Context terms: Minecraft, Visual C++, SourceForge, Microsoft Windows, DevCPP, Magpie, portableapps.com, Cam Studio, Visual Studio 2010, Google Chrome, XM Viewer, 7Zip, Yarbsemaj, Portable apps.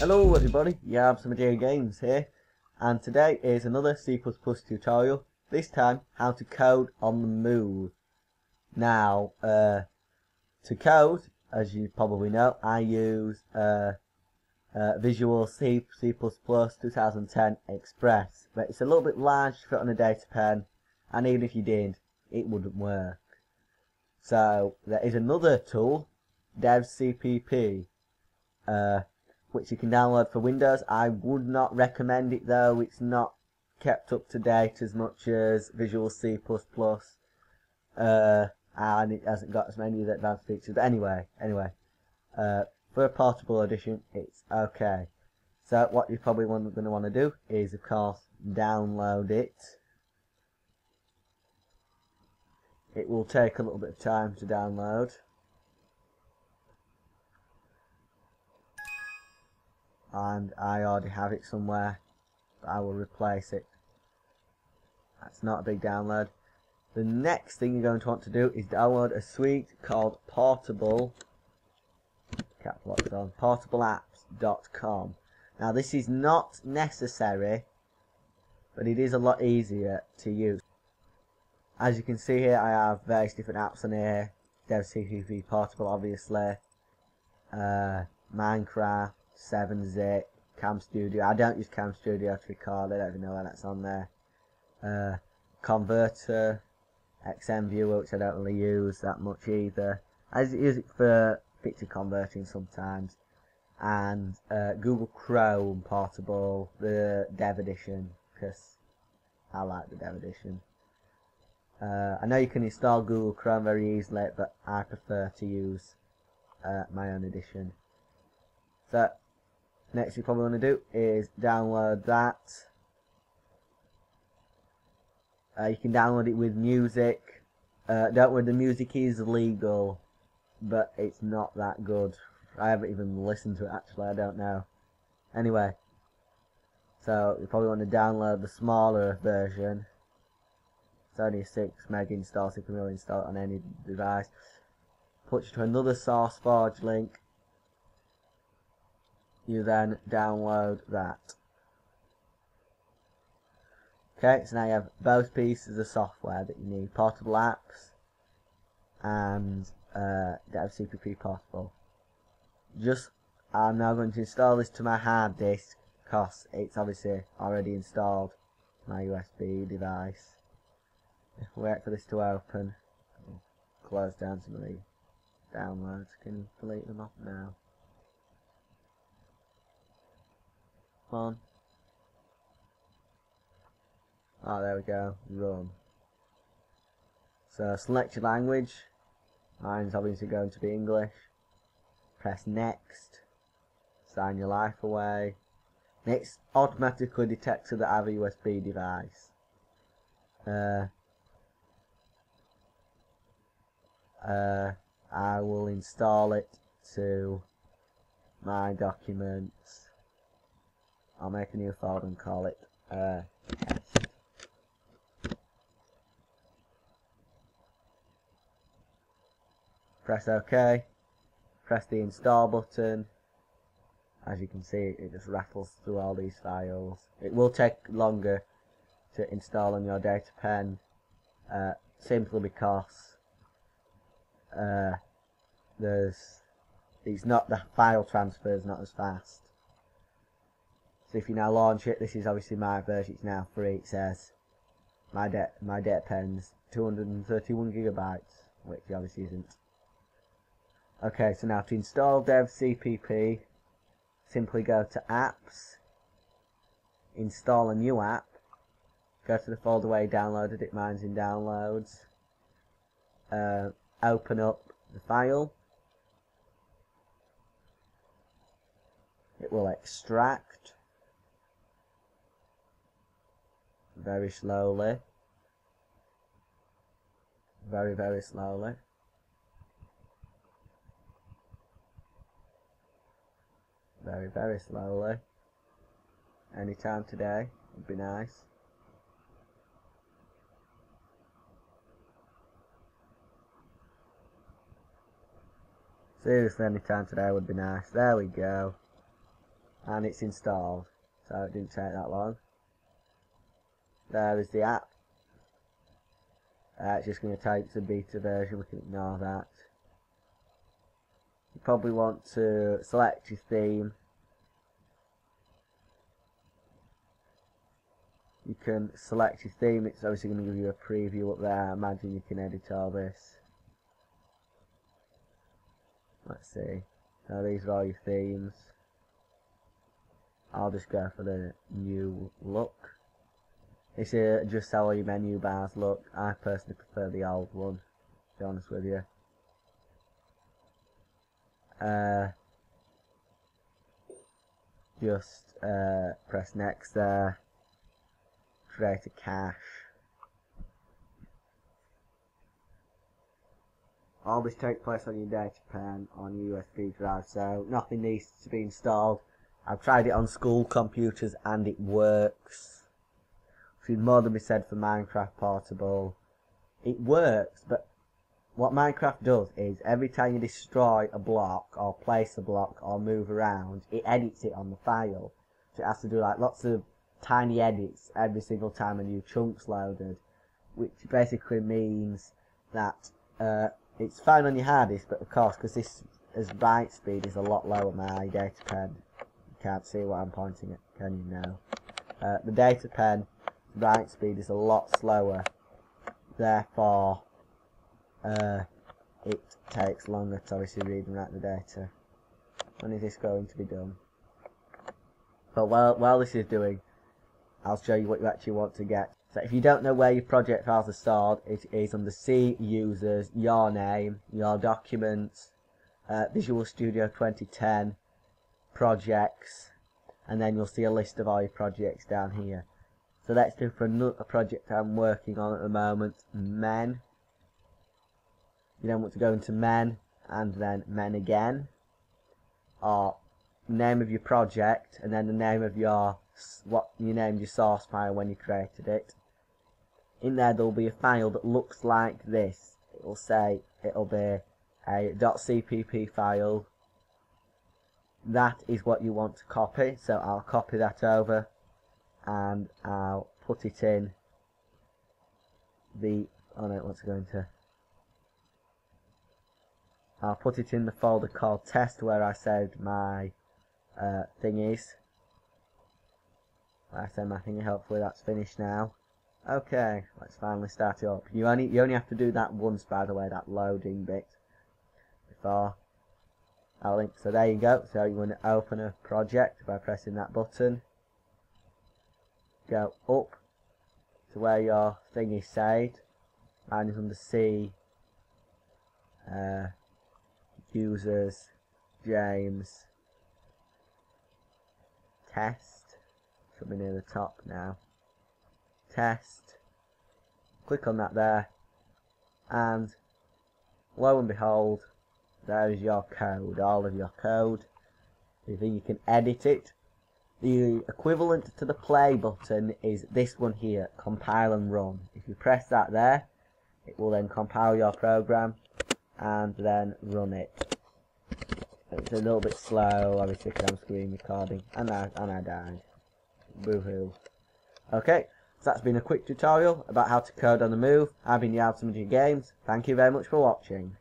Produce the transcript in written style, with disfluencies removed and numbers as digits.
Hello everybody, Yarbsemaj Games here, and today is another C++ tutorial, this time how to code on the move. Now, to code, as you probably know, I use Visual C++ 2010 Express, but it's a little bit large to fit on a data pen, and even if you did, it wouldn't work. So there is another tool, DevCPP, which you can download for Windows. I would not recommend it though, it's not kept up to date as much as Visual C++, and it hasn't got as many of the advanced features, but anyway, for a portable edition it's okay. So what you're probably going to want to do is, of course, download it. It will take a little bit of time to download. And I already have it somewhere, but I will replace it. That's not a big download. The next thing you're going to want to do is download a suite called portableapps.com. Now this is not necessary, but it is a lot easier to use. As you can see here, I have various different apps on here. DevCPP Portable, obviously, Minecraft, 7Zip, Cam Studio. I don't use Cam Studio to record, I don't even know why that's on there. Converter, XM Viewer, which I don't really use that much either. I use it for picture converting sometimes. And Google Chrome Portable, the Dev Edition, because I like the Dev Edition. I know you can install Google Chrome very easily, but I prefer to use my own edition. So next you probably want to do is download that. You can download it with music. Don't worry, the music is legal, but it's not that good. I haven't even listened to it actually, I don't know. Anyway, so you probably want to download the smaller version. It's only a 6 meg install, so you can really install it on any device. Put you to another SourceForge link. You then download that. Okay, so now you have both pieces of software that you need: Portable Apps and DevCPP Portable. I'm now going to install this to my hard disk because it's obviously already installed my USB device. Wait for this to open. Close down some of the downloads. Can you delete them off now? Come on. Oh, there we go. Run. So select your language. Mine's obviously going to be English. Press next. Sign your life away. And it's automatically detected that I have a USB device. I will install it to my documents. I'll make a new folder and call it test. Press OK. Press the install button. As you can see, it just rattles through all these files. It will take longer to install on your data pen, simply because the file transfer is not as fast. So if you now launch it, this is obviously my version, it's now free. It says my datapen's 231 gigabytes, which obviously isn't. Okay, so now to install DevCPP, simply go to Apps, install a new app, go to the folder where you downloaded it. Mine's in Downloads. Open up the file. It will extract very slowly, very slowly. Very slowly. Any time today would be nice. Seriously, any time today would be nice. There we go. And it's installed, so it didn't take that long. There is the app. It's just going to take the beta version, we can ignore that. You probably want to select your theme. You can select your theme, it's obviously going to give you a preview up there. I imagine you can edit all this. Let's see. Now these are all your themes. I'll just go for the new look. This is just how all your menu bars look. I personally prefer the old one, to be honest with you. Press next there. Create a cache. All this takes place on your data pan on your USB drive, so nothing needs to be installed. I've tried it on school computers and it works. Should more than be said for Minecraft Portable. It works, but what Minecraft does is every time you destroy a block or place a block or move around, it edits it on the file. So it has to do like lots of tiny edits every single time a new chunk's loaded, which basically means that it's fine on your hard disk, but of course, because this as write speed is a lot lower than my data pen. You can't see what I'm pointing at, can you now? The data pen write speed is a lot slower, therefore it takes longer to obviously read and write the data. When is this going to be done? But while this is doing, I'll show you what you actually want to get. So if you don't know where your project files are stored, it is under C, Users, Your Name, Your Documents, Visual Studio 2010, Projects, and then you'll see a list of all your projects down here. So let's do for another project I'm working on at the moment, Men. You don't want to go into Men and then Men again, or name of your project and then the name of your what you named your source file when you created it. In there there'll be a file that looks like this. It'll say it'll be a .cpp file. That is what you want to copy, so I'll copy that over. And I'll put it in the I'll put it in the folder called test where I saved my thingies. I saved my thingy, hopefully that's finished now. Okay, let's finally start it up. You only have to do that once, by the way, that loading bit before I'll link. So there you go. So you want to open a project by pressing that button. Go up to where your thing is saved. Mine is under C, Users, James, Test. Should be near the top now. Test. Click on that there, and lo and behold, there is your code. All of your code. You think you can edit it. The equivalent to the play button is this one here, compile and run. If you press that there, it will then compile your program and then run it. It's a little bit slow, obviously, because I'm screen recording, and I died. Boo-hoo. Okay, so that's been a quick tutorial about how to code on the move. I've been Yarbsemaj Games. Thank you very much for watching.